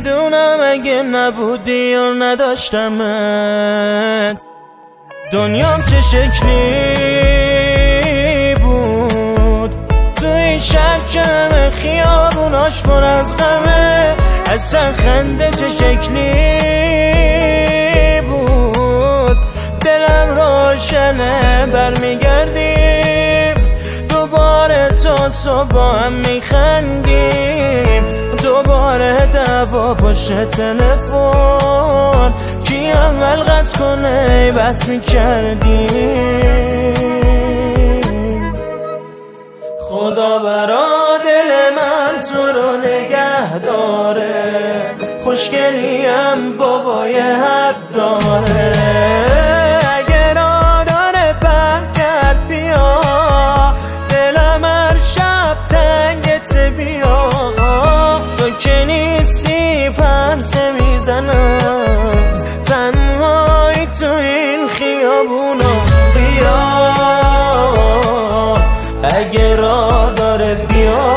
میدونم اگه نبودی و نداشتمت دنیام چه شکلی بود. تو این شهر که همه خیابوناش پر از غمه، اصلا خنده چه شکلی بود. دلم روشنه برمیگردیم دوباره، تا صبح با هم میخندیم دوباره. دعوا پشت تلفن کی اول قطع کنه، بس میکردیم. خدا برا دل من تو رو نگه داره، خوشگلیم بابای حد داره. اگه را داره بند کرد بیا، دلم هر شب تنگت بیا. تو که نیستی پرسه میزنم، تنهایی تو این خیابونا. بیا اگه را داره بیا.